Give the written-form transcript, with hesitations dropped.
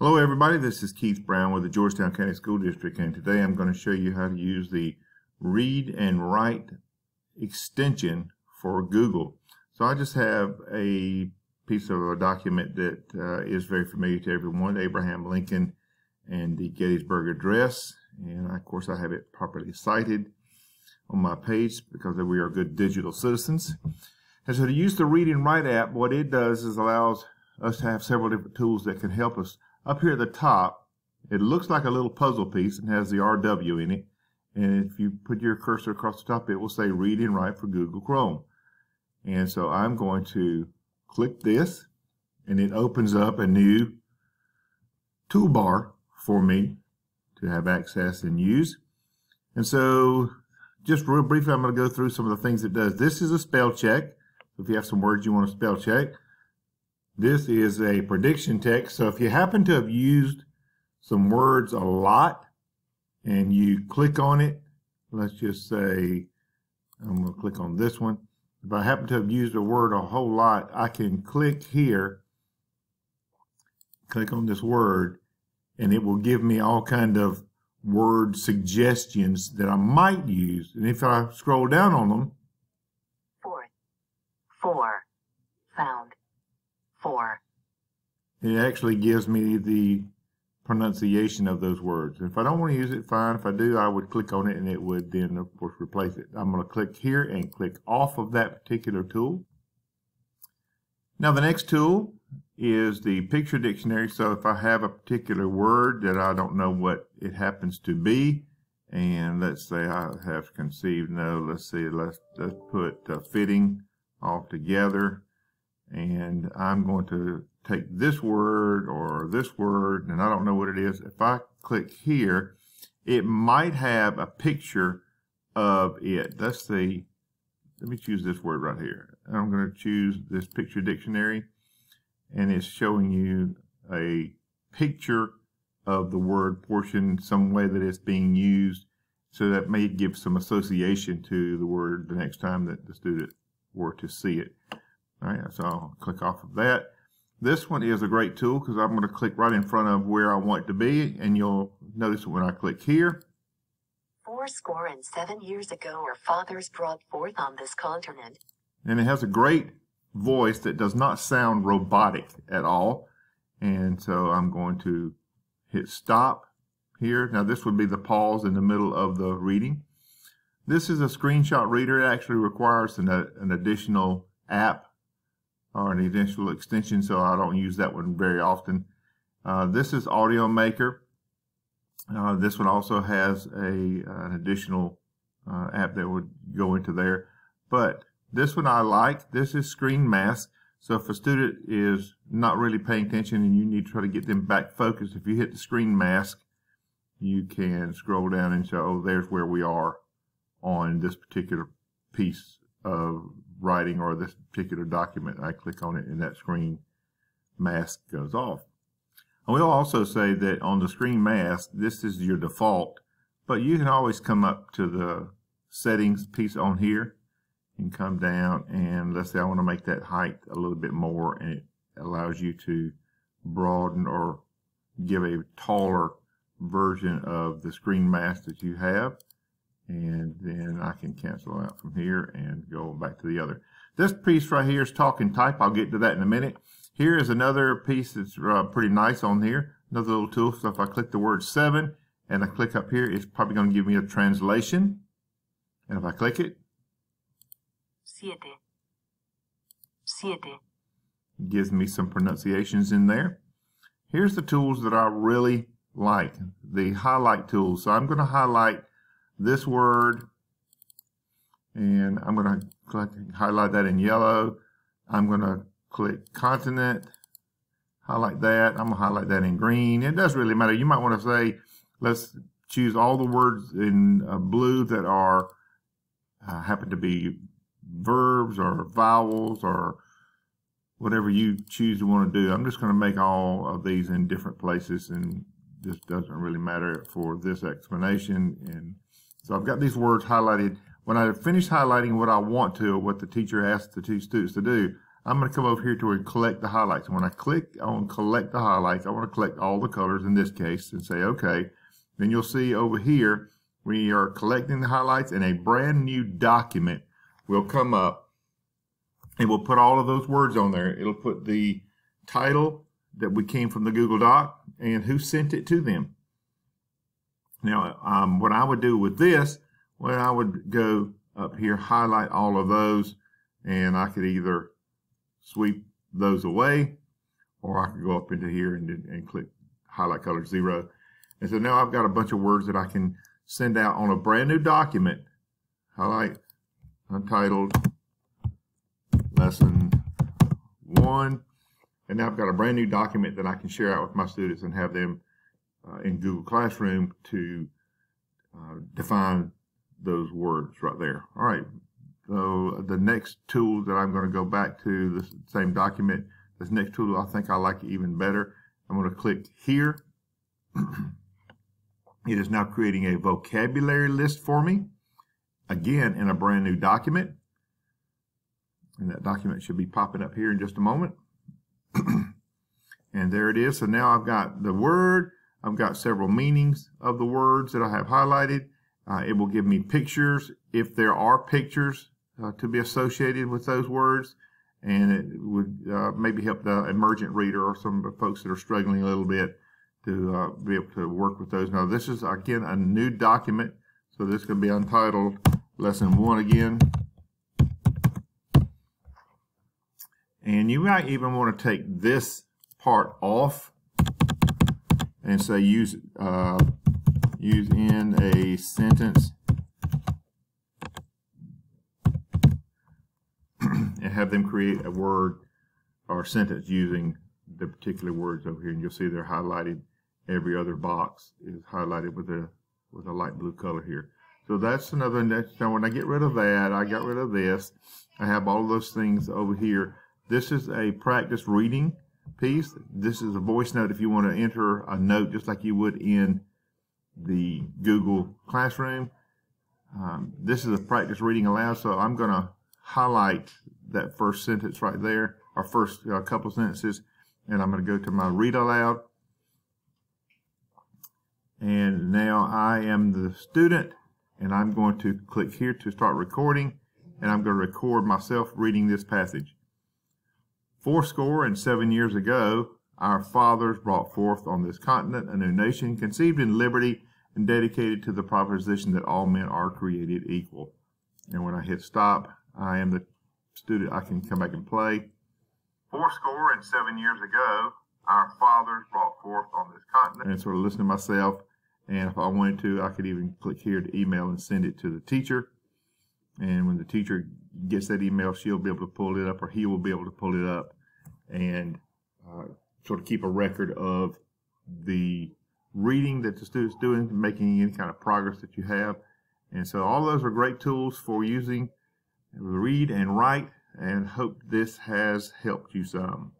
Hello everybody, this is Keith Brown with the Georgetown County School District, and today I'm going to show you how to use the Read and Write extension for Google. So I just have a piece of a document that is very familiar to everyone, Abraham Lincoln and the Gettysburg Address, and of course I have it properly cited on my page because we are good digital citizens. And so to use the Read and Write app, what it does is allows us to have several different tools that can help us. Up here at the top, it looks like a little puzzle piece and has the RW in it. And if you put your cursor across the top, it will say Read and Write for Google Chrome. And so I'm going to click this, and it opens up a new toolbar for me to have access and use. And so just real briefly, I'm going to go through some of the things it does. This is a spell check. If you have some words you want to spell check. This is a prediction text, so if you happen to have used some words a lot and you click on it, let's just say, I'm going to click on this one. If I happen to have used a word a whole lot, I can click here, click on this word, and it will give me all kind of word suggestions that I might use. And if I scroll down on them, it actually gives me the pronunciation of those words. If I don't want to use it, fine. If I do, I would click on it and it would then, of course, replace it. I'm going to click here and click off of that particular tool. Now, the next tool is the picture dictionary. So if I have a particular word that I don't know what it happens to be, and let's say I have conceived, no, let's see, let's put fitting all together. And I'm going to take this word or this word, and I don't know what it is. If I click here, it might have a picture of it. Let's see. Let me choose this word right here. I'm going to choose this picture dictionary, and it's showing you a picture of the word portion, some way that it's being used. So that may give some association to the word the next time that the student were to see it. All right, so I'll click off of that. This one is a great tool because I'm going to click right in front of where I want it to be, and you'll notice when I click here. 407 years ago our fathers brought forth on this continent. And it has a great voice that does not sound robotic at all. And so I'm going to hit stop here. Now this would be the pause in the middle of the reading. This is a screenshot reader. It actually requires an additional app or an additional extension, so I don't use that one very often. This is Audio Maker. This one also has an additional app that would go into there. But this one I like. This is Screen Mask. So if a student is not really paying attention and you need to try to get them back focused, if you hit the Screen Mask, you can scroll down and show, oh, there's where we are on this particular piece of writing or this particular document. I click on it and that screen mask goes off. I will also say that on the screen mask, this is your default, but you can always come up to the settings piece on here and come down, and let's say I want to make that height a little bit more, and it allows you to broaden or give a taller version of the screen mask that you have. And then I can cancel out from here and go back to the other. This piece right here is Talk and Type. I'll get to that in a minute. Here is another piece that's pretty nice on here, another little tool. So if I click the word 7 and I click up here, it's probably going to give me a translation. And if I click it, siete. Gives me some pronunciations in there. Here's the tools that I really like, the highlight tools. So I'm going to highlight this word, and I'm going to click highlight that in yellow. I'm going to click continent, highlight that. I'm going to highlight that in green. It doesn't really matter. You might want to say, let's choose all the words in blue that are happen to be verbs or vowels or whatever you choose to want to do. I'm just going to make all of these in different places, and this doesn't really matter for this explanation. And so I've got these words highlighted. When I finish highlighting what I want to, or what the teacher asks the two students to do, I'm going to come over here to where and collect the highlights. And when I click on collect the highlights, I want to collect all the colors in this case and say OK. Then you'll see over here we are collecting the highlights, and a brand new document will come up. It will put all of those words on there. It'll put the title that we came from the Google Doc and who sent it to them. Now, what I would do with this, well, I would go up here, highlight all of those, and I could either sweep those away, or I could go up into here and click highlight color 0. And so now I've got a bunch of words that I can send out on a brand new document. Highlight untitled lesson 1. And now I've got a brand new document that I can share out with my students and have them in Google Classroom to define those words right there. All right, so the next tool that I'm going to go back to the same document, this next tool I think I like even better. I'm going to click here. It is now creating a vocabulary list for me, again in a brand new document. And that document should be popping up here in just a moment. And there it is. So now I've got the word, I've got several meanings of the words that I have highlighted. It will give me pictures if there are pictures to be associated with those words, and it would maybe help the emergent reader or some of the folks that are struggling a little bit to be able to work with those. Now this is again a new document, so this can be untitled lesson 1 again. And you might even want to take this part off and say use in a sentence and have them create a word or sentence using the particular words over here. And you'll see they're highlighted. Every other box is highlighted with a light blue color here. So that's another. Now when I get rid of that, I got rid of this. I have all of those things over here. This is a practice reading piece. This is a voice note if you want to enter a note just like you would in the Google Classroom. This is a practice reading aloud, so I'm going to highlight that first sentence right there, or first couple sentences, and I'm going to go to my read aloud. And now I am the student, and I'm going to click here to start recording, and I'm going to record myself reading this passage. 4 score and 7 years ago, our fathers brought forth on this continent a new nation conceived in liberty and dedicated to the proposition that all men are created equal. And when I hit stop, I am the student. I can come back and play. 4 score and 7 years ago, our fathers brought forth on this continent. And sort of listen to myself. And if I wanted to, I could even click here to email and send it to the teacher. And when the teacher gets that email, she'll be able to pull it up, or he will be able to pull it up, and sort of keep a record of the reading that the student's doing, making any kind of progress that you have. And so all those are great tools for using Read and Write, and hope this has helped you some.